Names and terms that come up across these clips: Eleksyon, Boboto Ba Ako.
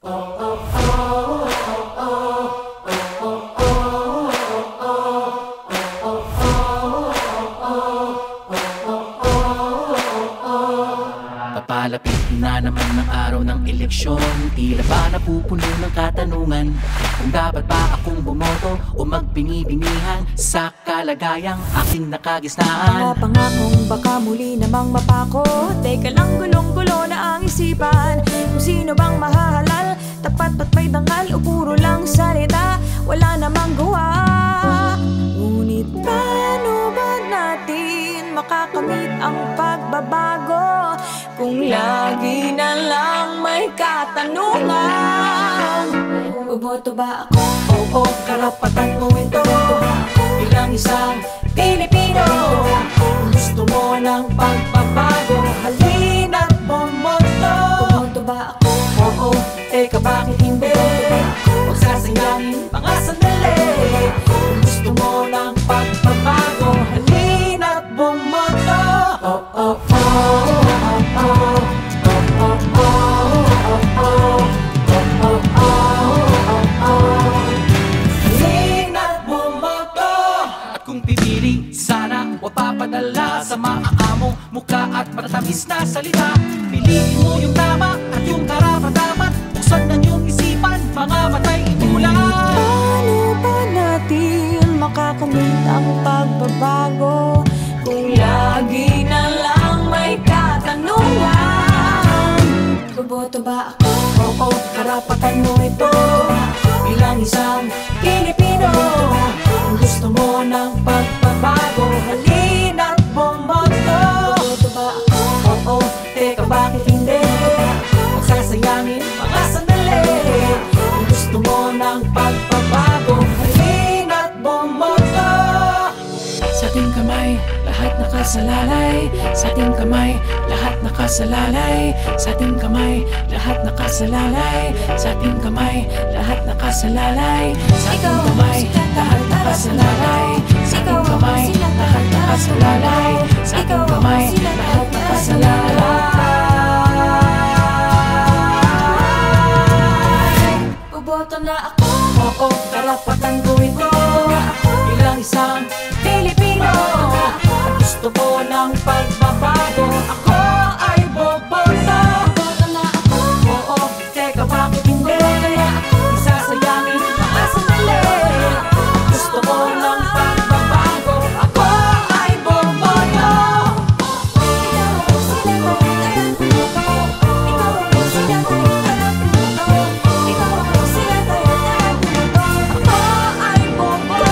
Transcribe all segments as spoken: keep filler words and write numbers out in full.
Papalapit na naman ang araw ng eleksyon. Tila ba napupuno ng katanungan kung dapat ba akong bumoto o magbingi-bingihan sa kalagayang aking nakagisnaan. Mga pangakong baka muli namang mapako. Teka lang, gulong-gulo na ang isipan. Kung sino bang mahahalal, tapat ba't may dangal o puro lang salita, wala namang gawa. Ngunit paano ba natin makakamit ang pagbabago kung lagi na lang may katanungan? Boboto ba ako? Oo, karapatan mo ito. Bilang isang Pilipino, gusto mo ng pagbabago, halina't bumoto. Boboto ba ako? Oo, teka bakit hindi? Huwag sasayangin pa nga sandali. Gusto mo ng pagbabago, halina't bumoto. Oh, oh, oh. Wapapadala sa maaamong muka at matatamis na salita. Piliin mo yung tama at yung karapat-dapat. Buksan na niyong isipan, mga matay inulan. Paano ba natin makakamit ang pagbabago kung lagi na lang may katanungan? Boboto ba ako? Oo, karapatan mo ito. Bilang isang Pilipino, gusto mo ng pagbabago, halina't bumoto. Boboto ba ako? Oo, teka bakit hindi? Huwag sasayangin mga sandali. Kung gusto mo ng pagbabago, halina't bumoto. Sa ating kamay, lahat nakasalalay. Sa ating kamay, lahat nakasalalay. Sa ating kamay, lahat nakasalalay. Sa ating kamay, lahat nakasalalay. Sa ating kamay, lahat nakasalalay. Sa ating kamay, lahat nakasalalay. Sa ating kamay, lahat nakasalalay. Boboto na ako. Oo, karapatan ko ito. Bilang isang Pilipino, gusto ko ng pagbabago, ako ay boboto. Boboto na ako. Oo, teka bakit hindi? Isasayangin mga sandali. Gusto ko ng pagbabago, ako ay boboto. Ikaw ang sila, ikaw ang sila, ikaw ang sila, ako ay boboto.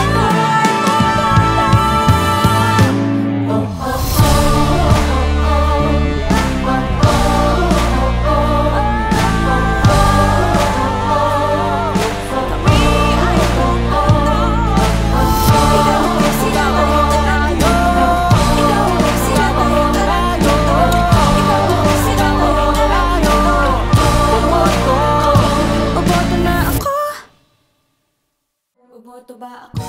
Boboto ba ako?